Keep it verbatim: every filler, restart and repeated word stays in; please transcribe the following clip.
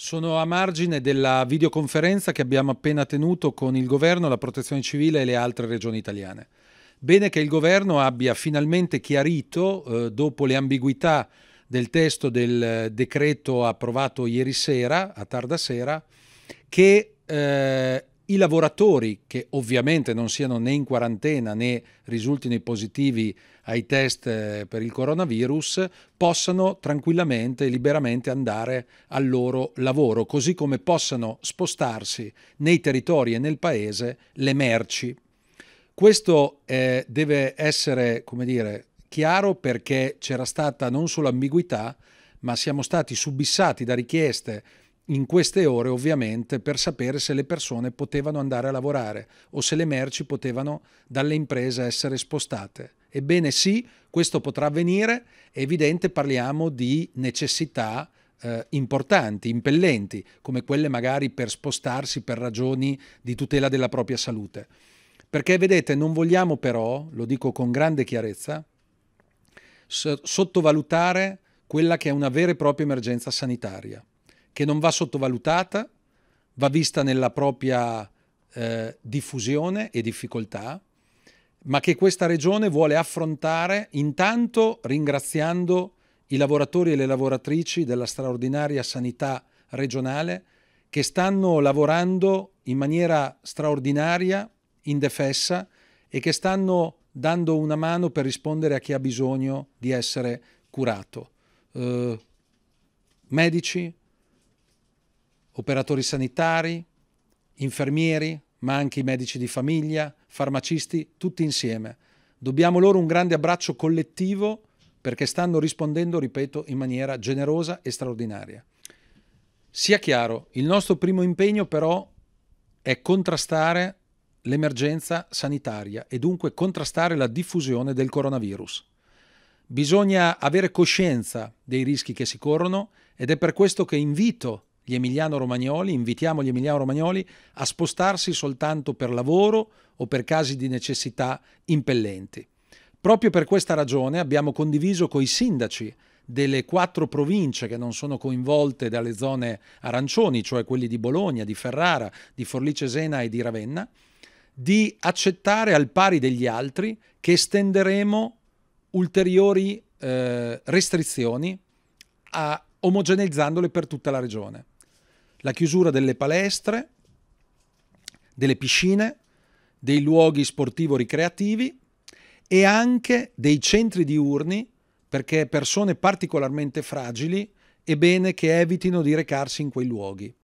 Sono a margine della videoconferenza che abbiamo appena tenuto con il Governo, la Protezione Civile e le altre regioni italiane. Bene che il Governo abbia finalmente chiarito, eh, dopo le ambiguità del testo del decreto approvato ieri sera, a tarda sera, che eh, i lavoratori, che ovviamente non siano né in quarantena né risultino i positivi ai test per il coronavirus, possano tranquillamente e liberamente andare al loro lavoro, così come possano spostarsi nei territori e nel paese le merci. Questo eh, deve essere, come dire, chiaro, perché c'era stata non solo ambiguità, ma siamo stati subissati da richieste in queste ore, ovviamente, per sapere se le persone potevano andare a lavorare o se le merci potevano dalle imprese essere spostate. Ebbene sì, questo potrà avvenire, è evidente, parliamo di necessità eh, importanti, impellenti, come quelle magari per spostarsi per ragioni di tutela della propria salute. Perché vedete, non vogliamo però, lo dico con grande chiarezza, sottovalutare quella che è una vera e propria emergenza sanitaria, che non va sottovalutata, va vista nella propria eh, diffusione e difficoltà, ma che questa Regione vuole affrontare intanto ringraziando i lavoratori e le lavoratrici della straordinaria sanità regionale, che stanno lavorando in maniera straordinaria, indefessa, e che stanno dando una mano per rispondere a chi ha bisogno di essere curato. Eh, medici, operatori sanitari, infermieri, ma anche i medici di famiglia, farmacisti, tutti insieme. Dobbiamo loro un grande abbraccio collettivo, perché stanno rispondendo, ripeto, in maniera generosa e straordinaria. Sia chiaro, il nostro primo impegno però è contrastare l'emergenza sanitaria e dunque contrastare la diffusione del coronavirus. Bisogna avere coscienza dei rischi che si corrono, ed è per questo che invito gli emiliano-romagnoli, invitiamo gli emiliano-romagnoli a spostarsi soltanto per lavoro o per casi di necessità impellenti. Proprio per questa ragione abbiamo condiviso coi sindaci delle quattro province che non sono coinvolte dalle zone arancioni, cioè quelli di Bologna, di Ferrara, di Forlì Cesena e di Ravenna, di accettare al pari degli altri che estenderemo ulteriori eh, restrizioni, a, omogeneizzandole per tutta la regione. La chiusura delle palestre, delle piscine, dei luoghi sportivo-ricreativi e anche dei centri diurni, perché persone particolarmente fragili è bene che evitino di recarsi in quei luoghi.